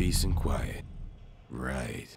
peace and quiet. Right.